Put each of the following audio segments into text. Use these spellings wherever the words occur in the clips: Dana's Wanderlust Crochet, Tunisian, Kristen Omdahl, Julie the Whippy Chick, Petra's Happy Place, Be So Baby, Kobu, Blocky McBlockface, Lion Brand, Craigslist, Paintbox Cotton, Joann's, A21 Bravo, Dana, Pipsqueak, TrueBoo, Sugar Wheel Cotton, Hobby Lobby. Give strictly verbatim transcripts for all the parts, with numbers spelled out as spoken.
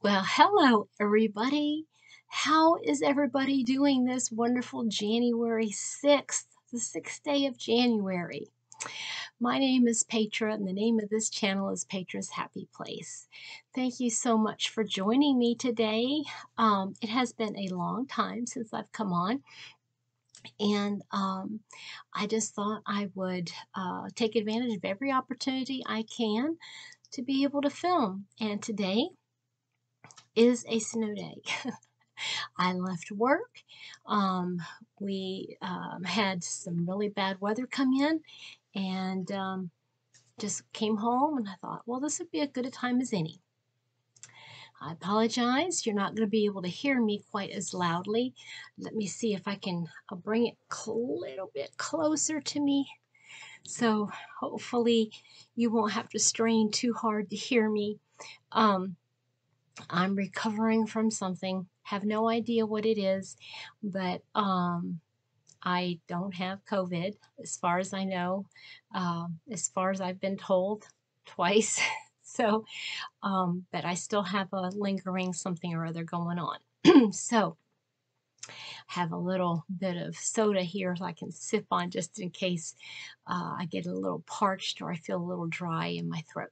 Well, hello everybody. How is everybody doing this wonderful January sixth, the sixth day of January? My name is Petra and the name of this channel is Petra's Happy Place. Thank you so much for joining me today. Um, it has been a long time since I've come on. And um, I just thought I would uh, take advantage of every opportunity I can to be able to film. And today is a snow day. I left work. Um, we um, had some really bad weather come in and um, just came home and I thought, well, this would be as good a time as any. I apologize, you're not going to be able to hear me quite as loudly. Let me see if I can I'll bring it a little bit closer to me. So hopefully you won't have to strain too hard to hear me. Um, I'm recovering from something. Have no idea what it is, but um, I don't have COVID as far as I know, um, as far as I've been told twice. So, um, but I still have a lingering something or other going on. So, I have a little bit of soda here so I can sip on just in case uh, I get a little parched or I feel a little dry in my throat.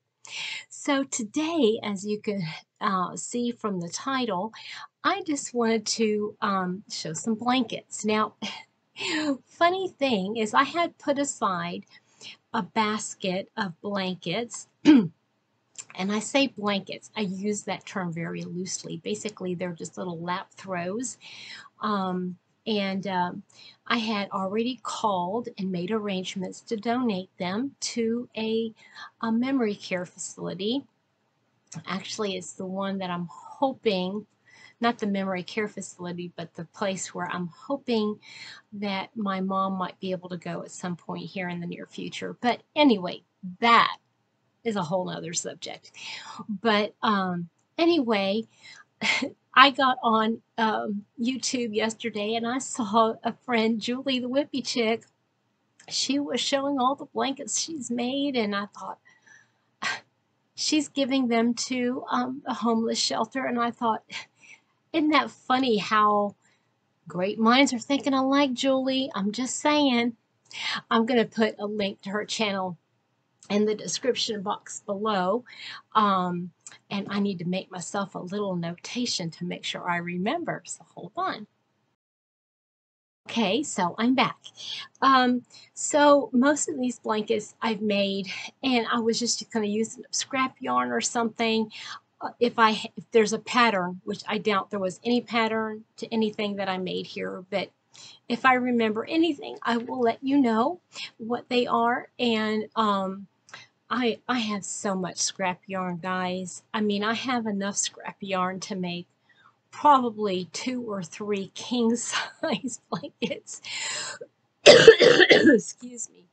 So today, as you can uh, see from the title, I just wanted to um, show some blankets. Now, funny thing is I had put aside a basket of blankets. And I say blankets, I use that term very loosely. Basically, they're just little lap throws. Um, and um, I had already called and made arrangements to donate them to a, a memory care facility. Actually, it's the one that I'm hoping, not the memory care facility, but the place where I'm hoping that my mom might be able to go at some point here in the near future. But anyway, that is a whole other subject. But um, anyway, I got on um, YouTube yesterday and I saw a friend, Julie the Whippy Chick. She was showing all the blankets she's made and I thought, she's giving them to um, a homeless shelter. And I thought, isn't that funny how great minds are thinking alike, Julie? I'm just saying. I'm going to put a link to her channel in the description box below, um, and I need to make myself a little notation to make sure I remember, so hold on. Okay, so I'm back. Um, so most of these blankets I've made, and I was just going to use scrap yarn or something. Uh, if I if there's a pattern, which I doubt there was any pattern to anything that I made here, but if I remember anything, I will let you know what they are. And um, I, I have so much scrap yarn, guys. I mean, I have enough scrap yarn to make probably two or three king-size blankets. Excuse me.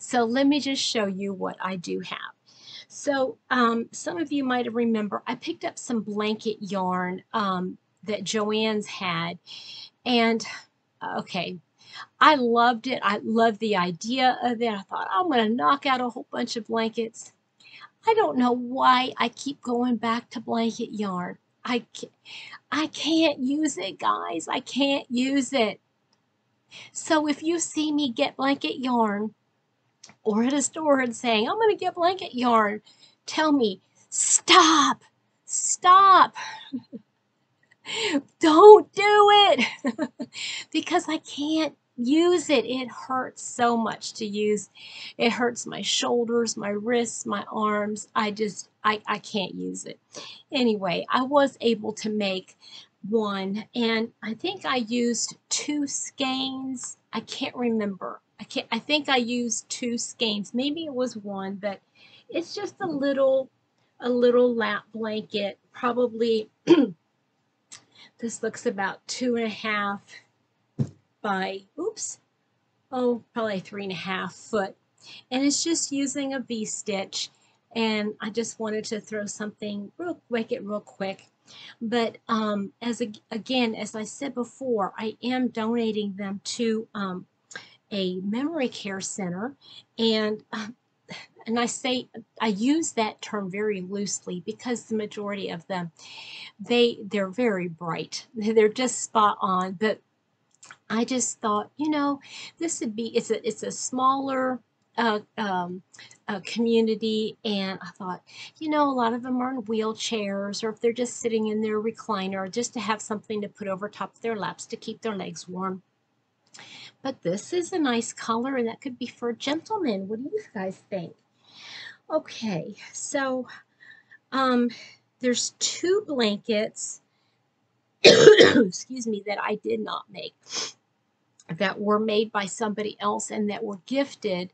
So let me just show you what I do have. So um, some of you might remember I picked up some blanket yarn um, that Joann's had. And, okay, I loved it. I loved the idea of it. I thought, I'm going to knock out a whole bunch of blankets. I don't know why I keep going back to blanket yarn. I can't, I can't use it, guys. I can't use it. So if you see me get blanket yarn or at a store and saying, I'm going to get blanket yarn, tell me, stop, stop. Don't do it because I can't use it. It hurts so much to use. It hurts my shoulders, my wrists, my arms. I just, I, I can't use it. Anyway, I was able to make one and I think I used two skeins. I can't remember. I can't, I think I used two skeins. Maybe it was one, but it's just a little, a little lap blanket, probably. This looks about two and a half by, oops, oh, probably three and a half foot. And it's just using a V-stitch. And I just wanted to throw something, real quick, it real quick. But um, as a, again, as I said before, I am donating them to um, a memory care center. And um, and I say, I use that term very loosely because the majority of them, they, they're very bright. They're just spot on, but I just thought, you know, this would be, it's a, it's a smaller uh, um, uh, community, and I thought, you know, a lot of them are in wheelchairs, or if they're just sitting in their recliner, just to have something to put over top of their laps to keep their legs warm. But this is a nice color, and that could be for a gentleman. What do you guys think? Okay, so um, there's two blankets, excuse me, that I did not make, that were made by somebody else and that were gifted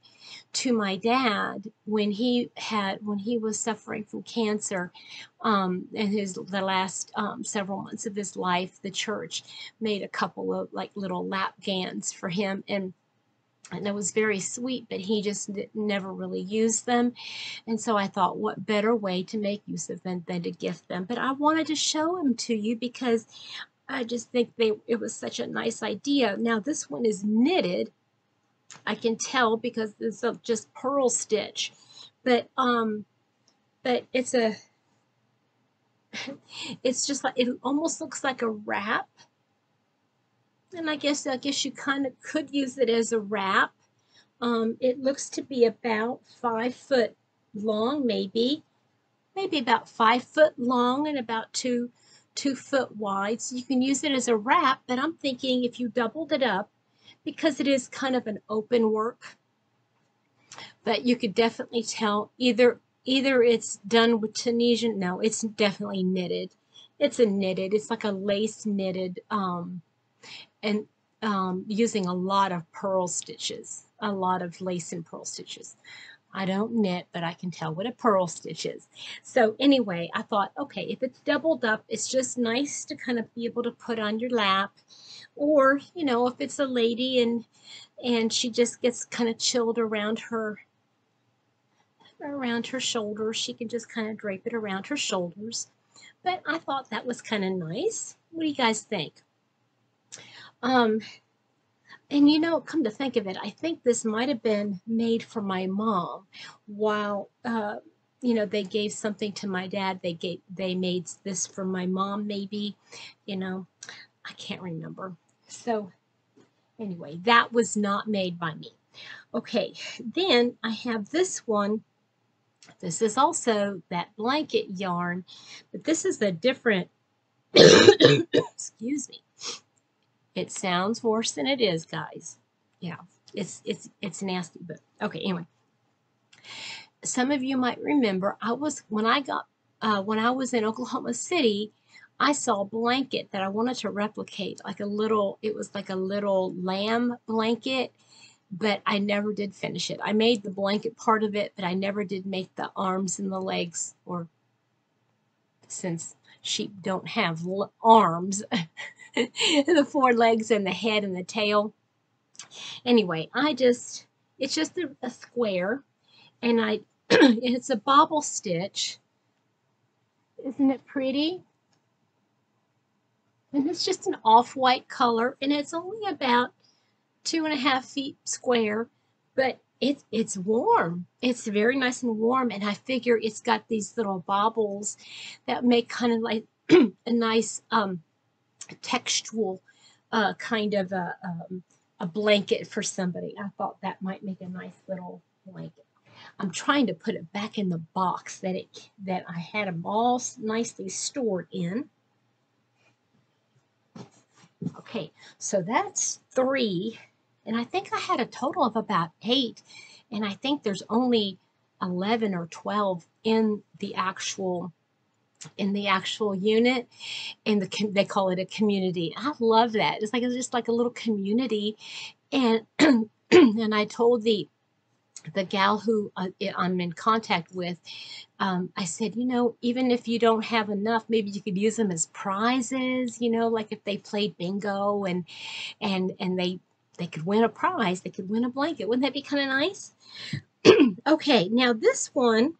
to my dad when he had, when he was suffering from cancer um, in his, the last um, several months of his life. The church made a couple of like little lapgans for him, and and it was very sweet, but he just never really used them. And so I thought, what better way to make use of them than to gift them? But I wanted to show them to you because I just think they, it was such a nice idea. Now this one is knitted. I can tell because it's just purl stitch, but um, but it's a, it's just like, it almost looks like a wrap. And I guess, I guess you kind of could use it as a wrap. Um, it looks to be about five foot long, maybe, maybe about five foot long and about two, two foot wide. So you can use it as a wrap, but I'm thinking if you doubled it up, because it is kind of an open work, but you could definitely tell either, either it's done with Tunisian. No, it's definitely knitted. It's a knitted, it's like a lace knitted, um, and um, using a lot of purl stitches, a lot of lace and purl stitches. I don't knit, but I can tell what a purl stitch is. So anyway, I thought, okay, if it's doubled up, it's just nice to kind of be able to put on your lap. Or, you know, if it's a lady and and she just gets kind of chilled around her, around her shoulders, she can just kind of drape it around her shoulders. But I thought that was kind of nice. What do you guys think? Um, and you know, come to think of it, I think this might have been made for my mom while, uh, you know, they gave something to my dad. They gave, they made this for my mom, maybe, you know, I can't remember. So anyway, that was not made by me. Okay. Then I have this one. This is also that blanket yarn, but this is a different, excuse me. It sounds worse than it is, guys. Yeah, it's it's it's nasty, but okay. Anyway, some of you might remember I was when I got uh, when I was in Oklahoma City, I saw a blanket that I wanted to replicate, like a little. It was like a little lamb blanket, but I never did finish it. I made the blanket part of it, but I never did make the arms and the legs, or since sheep don't have l arms. The four legs and the head and the tail. Anyway, I just, it's just a, a square, and I, it's a bobble stitch. Isn't it pretty? And it's just an off-white color, and it's only about two and a half feet square, but It, it's warm. It's very nice and warm, and I figure it's got these little bobbles that make kind of like a nice um, textual uh, kind of a, um, a blanket for somebody. I thought that might make a nice little blanket. I'm trying to put it back in the box that it that I had them all nicely stored in. Okay, so that's three. And I think I had a total of about eight, and I think there's only eleven or twelve in the actual in the actual unit, and the, they call it a community. I love that. It's like it's just like a little community, and and I told the the gal who uh, I'm in contact with, um, I said, you know, even if you don't have enough, maybe you could use them as prizes. You know, like if they played bingo and and and they. They could win a prize. They could win a blanket. Wouldn't that be kind of nice? Okay, now this one,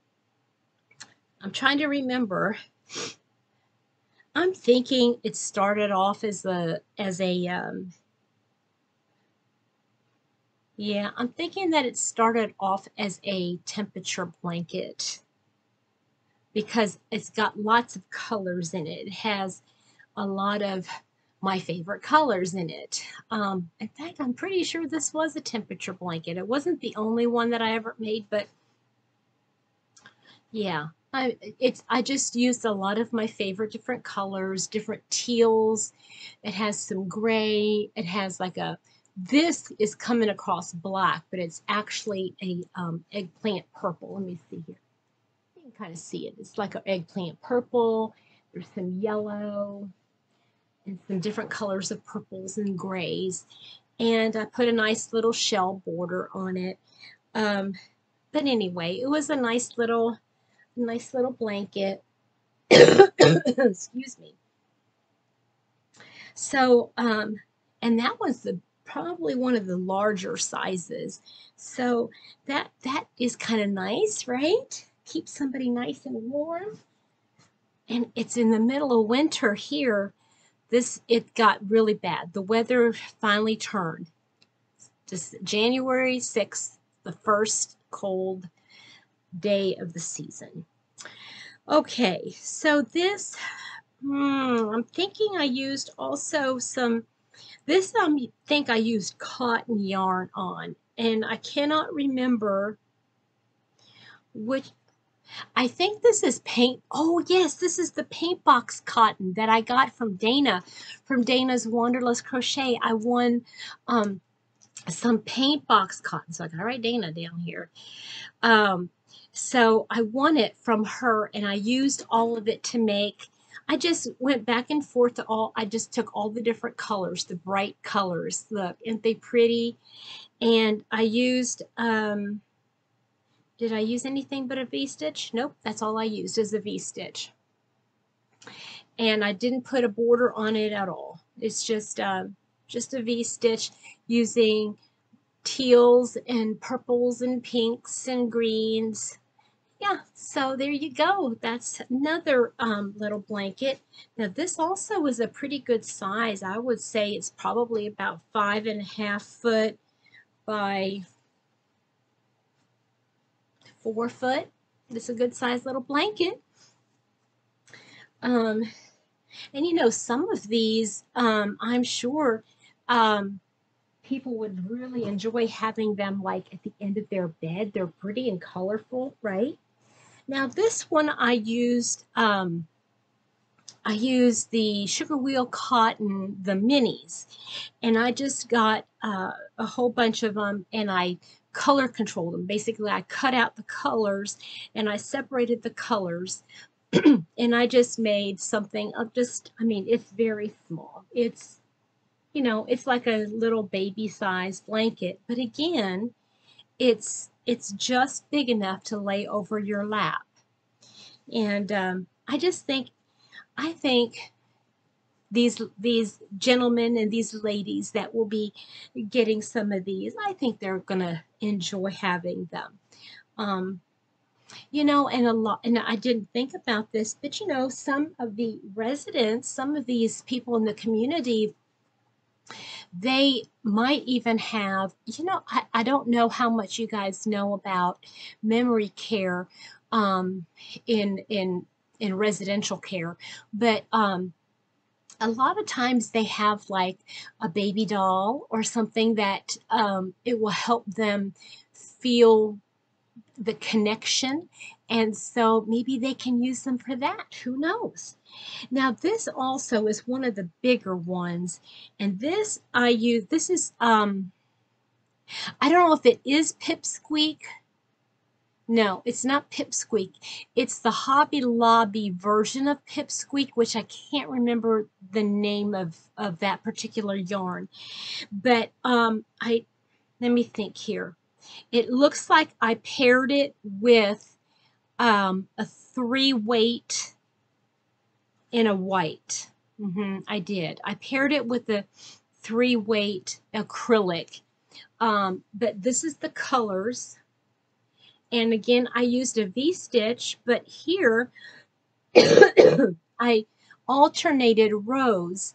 I'm trying to remember. I'm thinking it started off as a as a um, Yeah, I'm thinking that it started off as a temperature blanket because it's got lots of colors in it. It has a lot of my favorite colors in it. Um, in fact, I'm pretty sure this was a temperature blanket. It wasn't the only one that I ever made, but yeah, I, it's, I just used a lot of my favorite different colors, different teals. It has some gray. It has like a, this is coming across black, but it's actually a um, eggplant purple. Let me see here. You can kind of see it. It's like an eggplant purple. There's some yellow and some different colors of purples and grays. And I put a nice little shell border on it. Um, but anyway, it was a nice little, nice little blanket. Excuse me. So, um, and that was the, probably one of the larger sizes. So that, that is kind of nice, right? Keeps somebody nice and warm. And it's in the middle of winter here. This, it got really bad. The weather finally turned. Just January sixth, the first cold day of the season. Okay, so this, hmm, I'm thinking I used also some, this I think I used cotton yarn on, and I cannot remember which. I think this is paint. Oh yes, this is the Paintbox Cotton that I got from Dana, from Dana's Wanderlust Crochet. I won um, some Paintbox Cotton, so I gotta write Dana down here. Um, so I won it from her, and I used all of it to make. I just went back and forth to all. I just took all the different colors, the bright colors. Look, aren't they pretty? And I used. Um, Did I use anything but a V-stitch? Nope, that's all I used is a V-stitch. And I didn't put a border on it at all. It's just, um, just a V-stitch using teals and purples and pinks and greens. Yeah, so there you go. That's another um, little blanket. Now this also is a pretty good size. I would say it's probably about five and a half foot by four foot. It's a good size little blanket. Um, and you know, some of these, um, I'm sure um, people would really enjoy having them like at the end of their bed. They're pretty and colorful, right? Now this one I used, um, I used the Sugar Wheel Cotton, the minis, and I just got uh, a whole bunch of them and I color controlled them. Basically, I cut out the colors and I separated the colors and I just made something of just, I mean, it's very small. It's, you know, it's like a little baby size blanket, but again, it's, it's just big enough to lay over your lap. And um, I just think, I think These, these gentlemen and these ladies that will be getting some of these, I think they're going to enjoy having them. Um, you know, and a lot, and I didn't think about this, but you know, some of the residents, some of these people in the community, they might even have, you know, I, I don't know how much you guys know about memory care um, in, in, in residential care, but, um, a lot of times they have like a baby doll or something that um, it will help them feel the connection. And so maybe they can use them for that. Who knows? Now this also is one of the bigger ones. And this I use, this is, um, I don't know if it is Pipsqueak. No, it's not Pipsqueak. It's the Hobby Lobby version of Pipsqueak, which I can't remember the name of, of that particular yarn. But um, I, let me think here. It looks like I paired it with um, a three weight in a white. Mm-hmm, I did. I paired it with a three weight acrylic. Um, but this is the colors. And again, I used a V-stitch, but here I alternated rows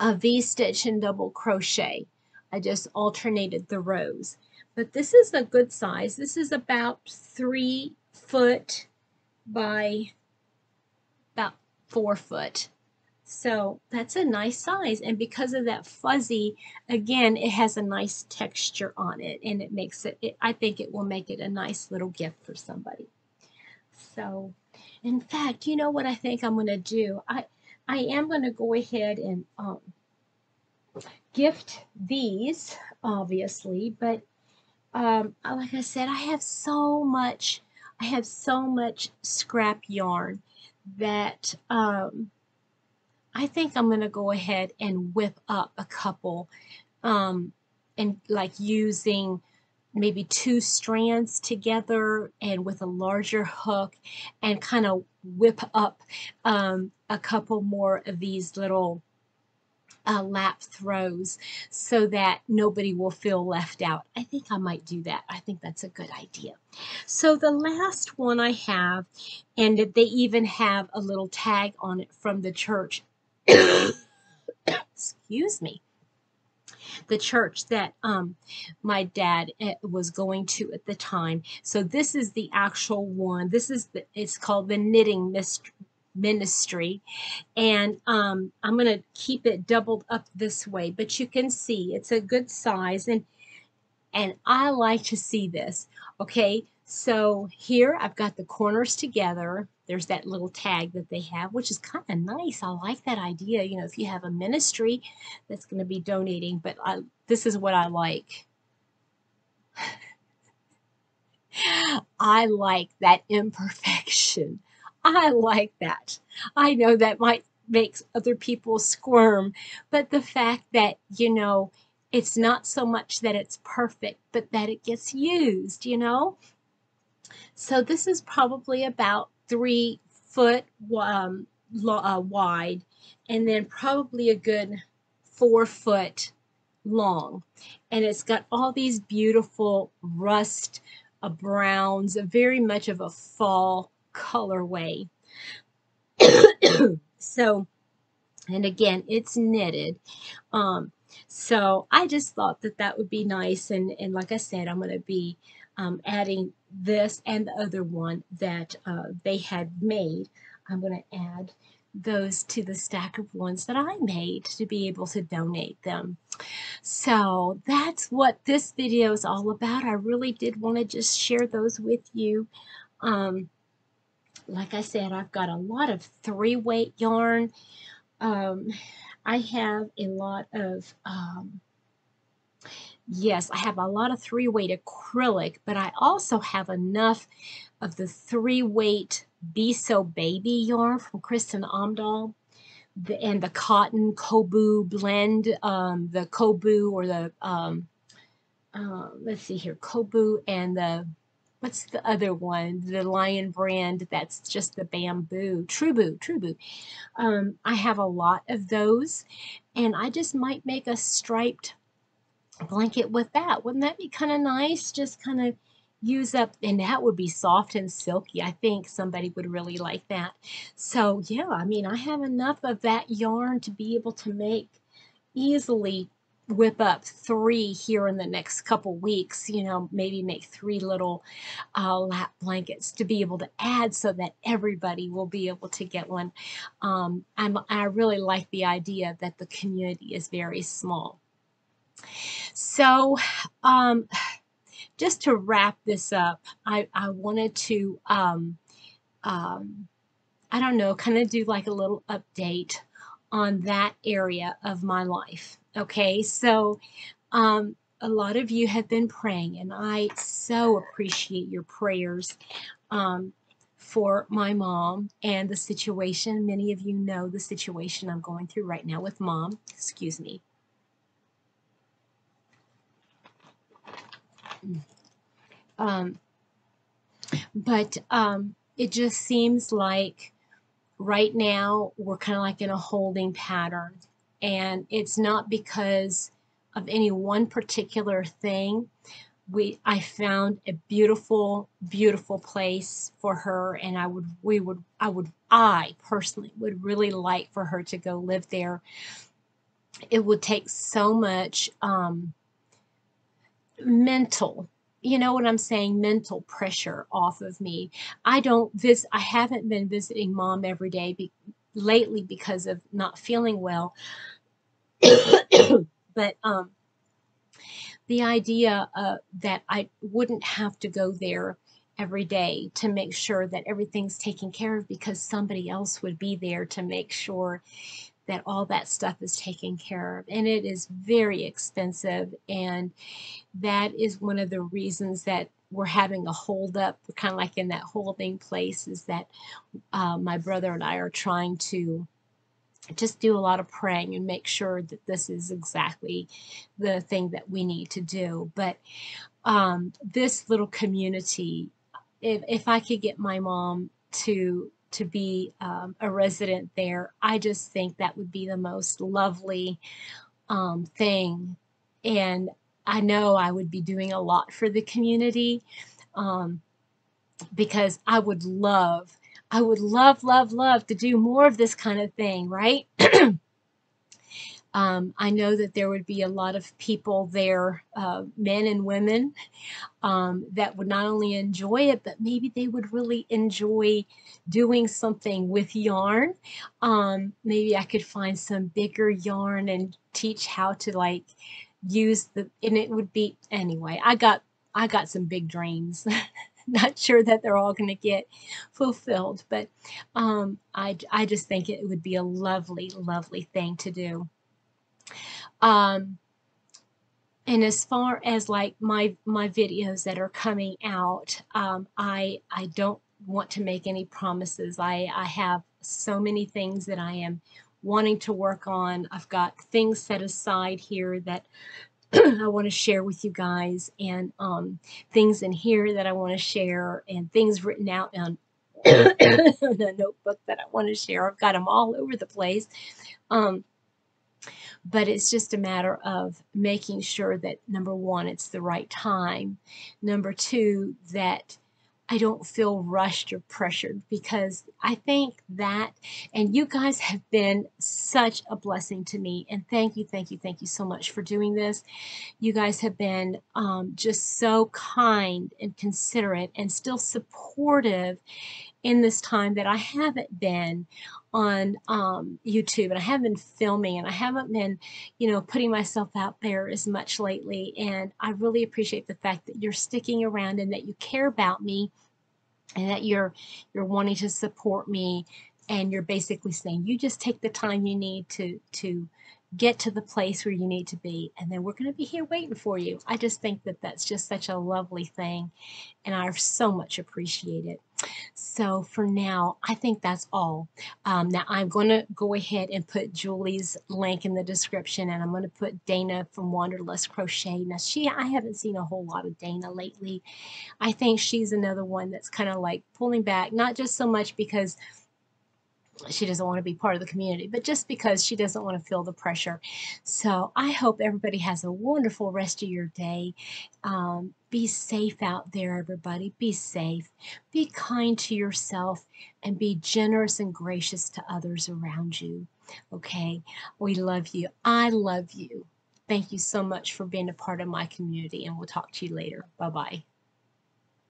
of V-stitch and double crochet. I just alternated the rows. But this is a good size. This is about three foot by about four foot. So that's a nice size. And because of that fuzzy, again, it has a nice texture on it, and it makes it, it I think it will make it a nice little gift for somebody. So in fact, you know what I think I'm going to do? I, I am going to go ahead and um, gift these, obviously, but um, like I said, I have so much, I have so much scrap yarn that, um, I think I'm going to go ahead and whip up a couple um, and like using maybe two strands together and with a larger hook and kind of whip up um, a couple more of these little uh, lap throws so that nobody will feel left out. I think I might do that. I think that's a good idea. So the last one I have, and they even have a little tag on it from the church. Excuse me, the church that um, my dad was going to at the time. So this is the actual one. This is the, it's called the Knitting Ministry, and um, I'm going to keep it doubled up this way, but you can see it's a good size, and and I like to see this. Okay, so here I've got the corners together. There's that little tag that they have, which is kind of nice. I like that idea. You know, if you have a ministry that's going to be donating, but I, this is what I like. I like that imperfection. I like that. I know that might make other people squirm, but the fact that, you know, it's not so much that it's perfect, but that it gets used, you know? So this is probably about three foot um, uh, wide, and then probably a good four foot long. And it's got all these beautiful rust uh, browns, very much of a fall colorway. So, and again, it's knitted. Um, so I just thought that that would be nice. And, and like I said, I'm going to be um, adding this and the other one that uh, they had made. I'm going to add those to the stack of ones that I made to be able to donate them. So that's what this video is all about. I really did want to just share those with you. Um, like I said, I've got a lot of three weight yarn. Um, I have a lot of, um, yes, I have a lot of three weight acrylic, but I also have enough of the three weight Be So Baby yarn from Kristen Omdahl, the, and the cotton Kobu blend, um, the Kobu or the, um, uh, let's see here, Kobu and the, what's the other one? The Lion Brand, that's just the bamboo. TrueBoo, TrueBoo. Um, I have a lot of those, and I just might make a striped blanket with that. Wouldn't that be kind of nice? Just kind of use up, and that would be soft and silky. I think somebody would really like that. So, yeah, I mean, I have enough of that yarn to be able to make easily whip up three here in the next couple weeks, you know, maybe make three little uh, lap blankets to be able to add so that everybody will be able to get one. Um, I'm, I really like the idea that the community is very small. So um, just to wrap this up, I, I wanted to, um, um, I don't know, kind of do like a little update on that area of my life. Okay, so um, a lot of you have been praying, and I so appreciate your prayers um, for my mom and the situation. Many of you know the situation I'm going through right now with mom. Excuse me. Um, but um, it just seems like right now we're kind of like in a holding pattern. And it's not because of any one particular thing. We, I found a beautiful, beautiful place for her, and I would, we would, I would, I personally would really like for her to go live there. It would take so much um, mental, you know what I'm saying, mental pressure off of me. I don't visit, I haven't been visiting mom every day be, lately because of not feeling well. But um, the idea uh, that I wouldn't have to go there every day to make sure that everything's taken care of because somebody else would be there to make sure that all that stuff is taken care of. And it is very expensive. And that is one of the reasons that we're having a hold up, kind of like in that holding place, is that uh, my brother and I are trying to just do a lot of praying and make sure that this is exactly the thing that we need to do. But um, this little community, if, if I could get my mom to to be um, a resident there, I just think that would be the most lovely um, thing. And I know I would be doing a lot for the community um, because I would love, I would love, love, love to do more of this kind of thing, right? um, I know that there would be a lot of people there, uh, men and women, um, that would not only enjoy it, but maybe they would really enjoy doing something with yarn. Um, maybe I could find some bigger yarn and teach how to like use the, and it would be, anyway, I got, I got some big dreams. Not sure that they're all going to get fulfilled, but um, I, I just think it would be a lovely, lovely thing to do. Um, and as far as like my, my videos that are coming out, um, I, I don't want to make any promises. I, I have so many things that I am wanting to work on. I've got things set aside here that I want to share with you guys, and um, things in here that I want to share, and things written out on a notebook that I want to share. I've got them all over the place. Um, but it's just a matter of making sure that, number one, it's the right time. Number two, that I don't feel rushed or pressured, because I think that, and you guys have been such a blessing to me, and thank you, thank you, thank you so much for doing this. You guys have been um, just so kind and considerate and still supportive in this time that I haven't been on um, YouTube, and I haven't been filming, and I haven't been, you know, putting myself out there as much lately. And I really appreciate the fact that you're sticking around and that you care about me, and that you're you're wanting to support me, and you're basically saying you just take the time you need to to get to the place where you need to be, and then we're going to be here waiting for you. I just think that that's just such a lovely thing, and I so much appreciate it. So for now, I think that's all. Um, now I'm going to go ahead and put Julie's link in the description, and I'm going to put Dana from Wanderlust Crochet. Now she, I haven't seen a whole lot of Dana lately. I think she's another one that's kind of like pulling back, not just so much because she doesn't want to be part of the community, but just because she doesn't want to feel the pressure. So I hope everybody has a wonderful rest of your day. Um, be safe out there, everybody. Be safe. Be kind to yourself, and be generous and gracious to others around you. Okay? We love you. I love you. Thank you so much for being a part of my community, and we'll talk to you later. Bye-bye.